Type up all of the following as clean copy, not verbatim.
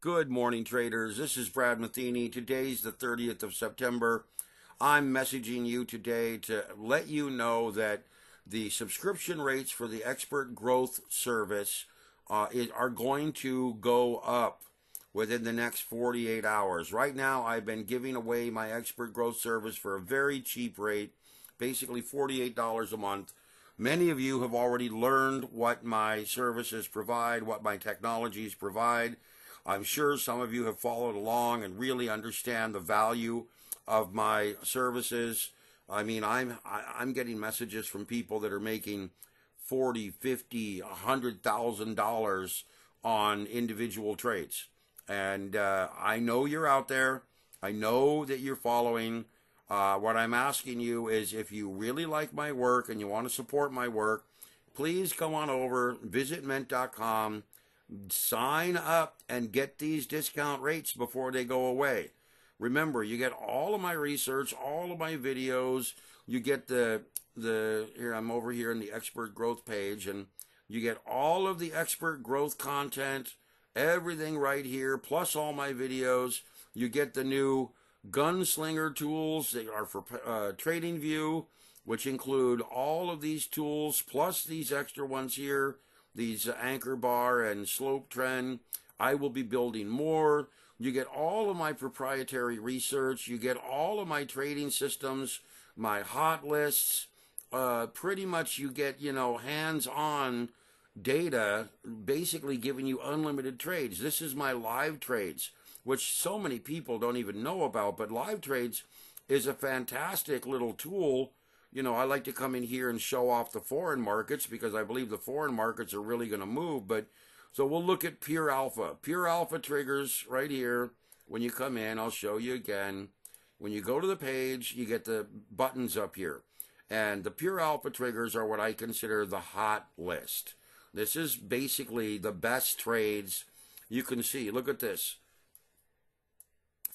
Good morning, traders. This is Brad Matheny. Today's the 30th of September. I'm messaging you today to let you know that the subscription rates for the Expert Growth Service are going to go up within the next 48 hours. Right now, I've been giving away my Expert Growth Service for a very cheap rate, basically $48 a month. Many of you have already learned what my services provide, what my technologies provide. I'm sure some of you have followed along and really understand the value of my services. I mean, I'm getting messages from people that are making $40, $50, $100,000 on individual trades. And I know you're out there. I know that you're following. What I'm asking you is, if you really like my work and you want to support my work, please come on over, visit ment.com. Sign up and get these discount rates before they go away. Remember, you get all of my research, all of my videos. You get the here, I'm over here in the Expert Growth page, and you get all of the Expert Growth content, everything right here, plus all my videos. You get the new Gunslinger tools that are for TradingView, which include all of these tools plus these extra ones here. These anchor bar and slope trend. I will be building more. You get all of my proprietary research. You get all of my trading systems, my hot lists. Pretty much you get, you know, hands-on data, basically giving you unlimited trades. This is my live trades, which so many people don't even know about, but live trades is a fantastic little tool. You know, I like to come in here and show off the foreign markets because I believe the foreign markets are really going to move. But so we'll look at Pure Alpha. Pure Alpha triggers right here. When you come in, I'll show you again. When you go to the page, you get the buttons up here. And the Pure Alpha triggers are what I consider the hot list. This is basically the best trades you can see. Look at this.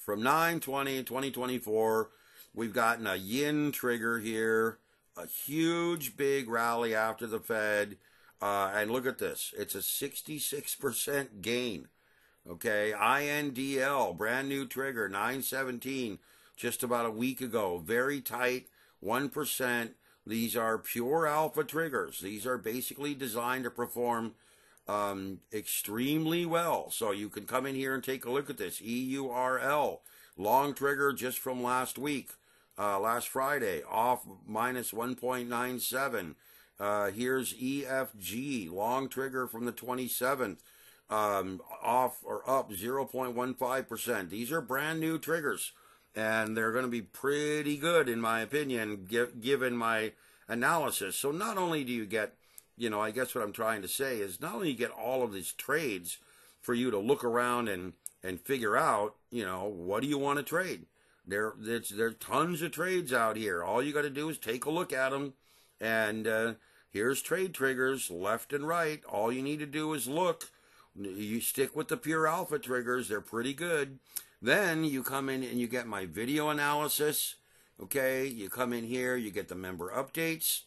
From 9/20/2024. We've gotten a yin trigger here, a huge big rally after the Fed, and look at this. It's a 66% gain, okay? INDL, brand new trigger, 917, just about a week ago. Very tight, 1%. These are Pure Alpha triggers. These are basically designed to perform extremely well. So you can come in here and take a look at this. EURL, long trigger just from last week. Last Friday, off minus 1.97. Here's EFG, long trigger from the 27th, off or up 0.15%. These are brand new triggers, and they're going to be pretty good, in my opinion, given my analysis. So not only do you get, you know, I guess what I'm trying to say is not only you get all of these trades for you to look around and figure out, you know, what do you want to trade? There's tons of trades out here. All you got to do is take a look at them. And here's trade triggers left and right. All you need to do is look. You stick with the Pure Alpha triggers. They're pretty good. Then you come in and you get my video analysis. Okay, you come in here. You get the member updates.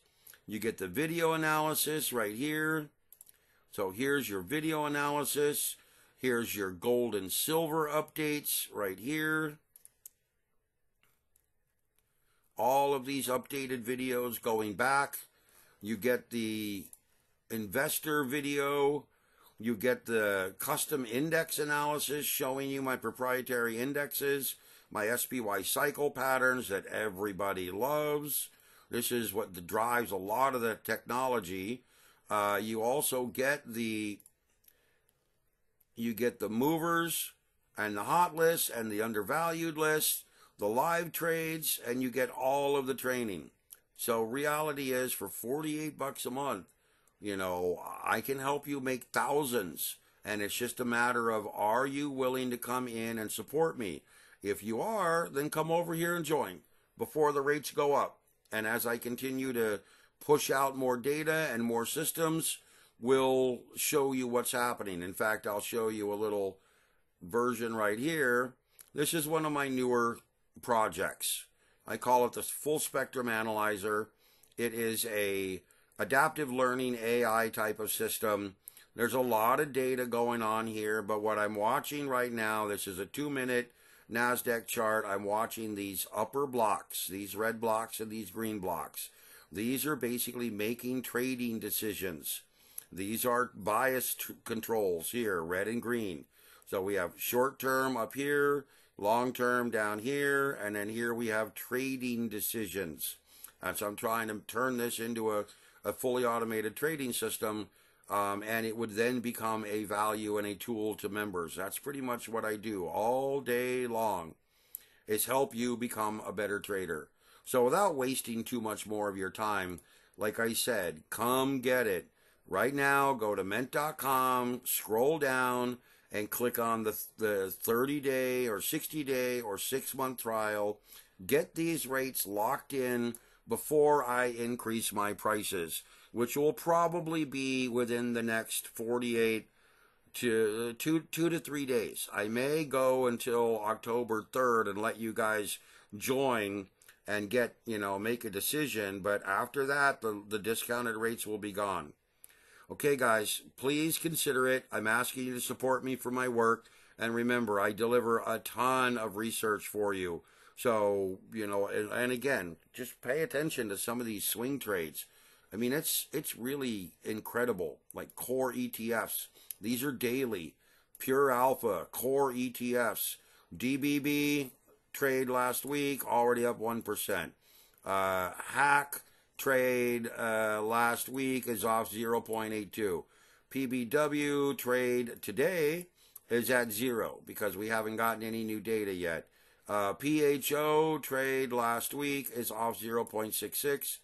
You get the video analysis right here. So here's your video analysis. Here's your gold and silver updates right here. All of these updated videos going back. You get the investor video. You get the custom index analysis showing you my proprietary indexes, my SPY cycle patterns that everybody loves. This is what drives a lot of the technology. You also get the movers and the hot list and the undervalued list, the live trades, and you get all of the training. So reality is, for $48 a month, you know, I can help you make thousands, and it's just a matter of, are you willing to come in and support me? If you are, then come over here and join before the rates go up. And as I continue to push out more data and more systems, we'll show you what's happening. In fact, I'll show you a little version right here. This is one of my newer projects. I call it the Full Spectrum Analyzer. It is a adaptive learning AI type of system There's a lot of data going on here, but what I'm watching right now, this is a 2-minute NASDAQ chart. I'm watching these upper blocks, these red blocks and these green blocks. These are basically making trading decisions. These are bias controls here, red and green. So we have short term up here, long term down here, and then here we have trading decisions. And so I'm trying to turn this into a fully automated trading system, and it would then become a value and a tool to members. That's pretty much what I do all day long, is help you become a better trader. So without wasting too much more of your time, like I said, come get it. Right now, go to ment.com, scroll down, and click on the 30-day or 60-day or 6-month trial. Get these rates locked in before I increase my prices, which will probably be within the next 48 to 2 to 3 days. I may go until October 3rd and let you guys join and get, you know, make a decision. But after that, the discounted rates will be gone. Okay, guys, please consider it. I'm asking you to support me for my work. And remember, I deliver a ton of research for you. So, you know, and again, just pay attention to some of these swing trades. I mean, it's really incredible, like core ETFs. These are daily. Pure Alpha, core ETFs. DBB, trade last week, already up 1%. HACK. Trade last week is off 0.82. PBW trade today is at 0 because we haven't gotten any new data yet. PHO trade last week is off 0.66.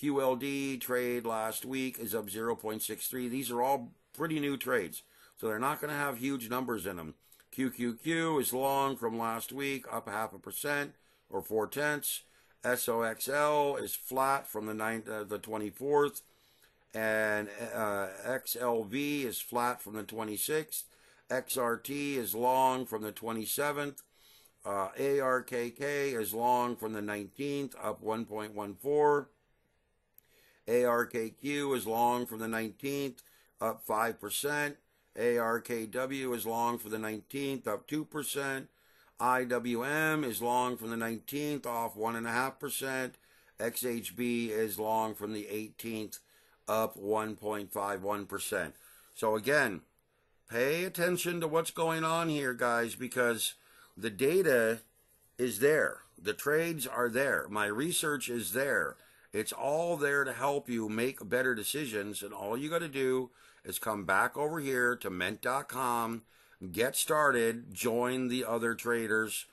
QLD trade last week is up 0.63. These are all pretty new trades, so they're not going to have huge numbers in them. QQQ is long from last week, up 0.5% or 0.4. SOXL is flat from the 24th, and XLV is flat from the 26th. XRT is long from the 27th. ARKK is long from the 19th, up 1.14. ARKQ is long from the 19th, up 5%. ARKW is long from the 19th, up 2%. IWM is long from the 19th, off 1.5%. XHB is long from the 18th, up 1.51%. So again, pay attention to what's going on here, guys, because the data is there. The trades are there. My research is there. It's all there to help you make better decisions, and all you got to do is come back over here to ment.com, get started, join the other traders,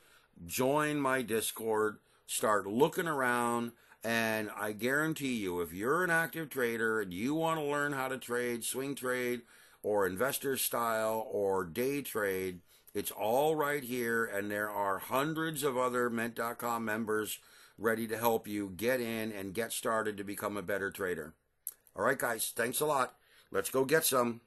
join my Discord, start looking around, and I guarantee you, if you're an active trader and you want to learn how to trade, swing trade, or investor style, or day trade, it's all right here, and there are hundreds of other ment.com members ready to help you get in and get started to become a better trader. All right, guys, thanks a lot. Let's go get some.